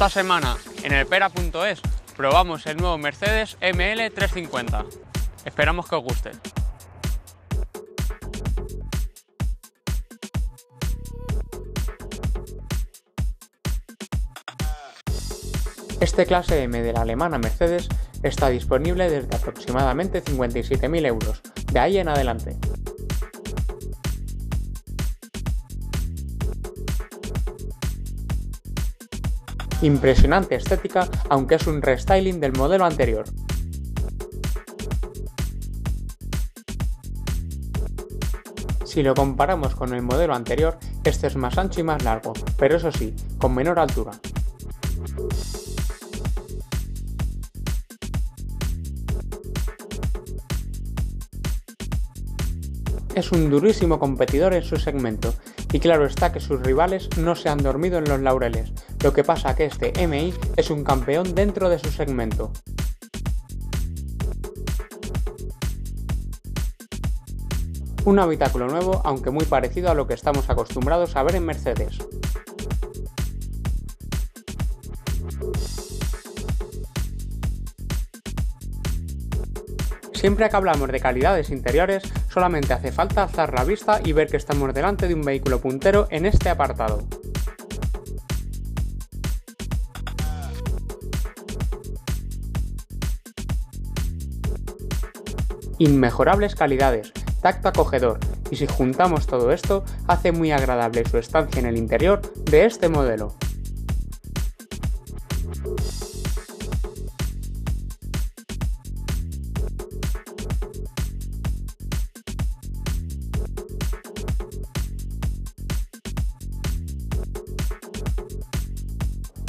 Esta semana en elpera.es probamos el nuevo Mercedes ML350. Esperamos que os guste. Este clase M de la alemana Mercedes está disponible desde aproximadamente 57.000 euros, de ahí en adelante. Impresionante estética, aunque es un restyling del modelo anterior. Si lo comparamos con el modelo anterior, este es más ancho y más largo, pero eso sí, con menor altura. Es un durísimo competidor en su segmento, y claro está que sus rivales no se han dormido en los laureles, lo que pasa que este MI es un campeón dentro de su segmento. Un habitáculo nuevo, aunque muy parecido a lo que estamos acostumbrados a ver en Mercedes. Siempre que hablamos de calidades interiores, solamente hace falta alzar la vista y ver que estamos delante de un vehículo puntero en este apartado. Inmejorables calidades, tacto acogedor, y si juntamos todo esto, hace muy agradable su estancia en el interior de este modelo.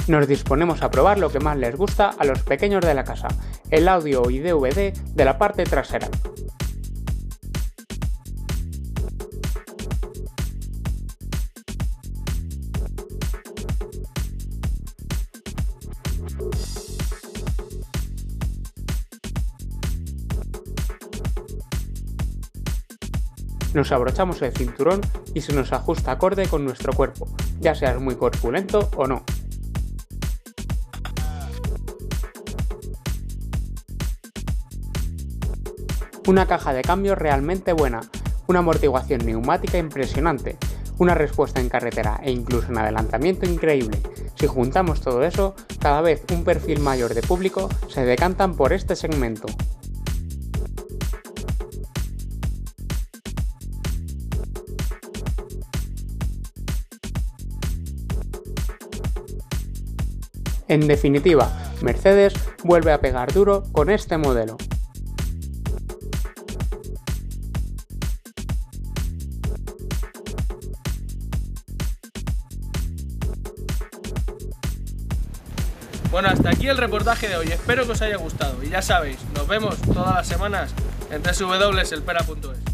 Nos disponemos a probar lo que más les gusta a los pequeños de la casa, el audio y DVD de la parte trasera. Nos abrochamos el cinturón y se nos ajusta acorde con nuestro cuerpo, ya seas muy corpulento o no. Una caja de cambios realmente buena, una amortiguación neumática impresionante, una respuesta en carretera e incluso un adelantamiento increíble. Si juntamos todo eso, cada vez un perfil mayor de público se decantan por este segmento. En definitiva, Mercedes vuelve a pegar duro con este modelo. Bueno, hasta aquí el reportaje de hoy, espero que os haya gustado y ya sabéis, nos vemos todas las semanas en www.elpera.es.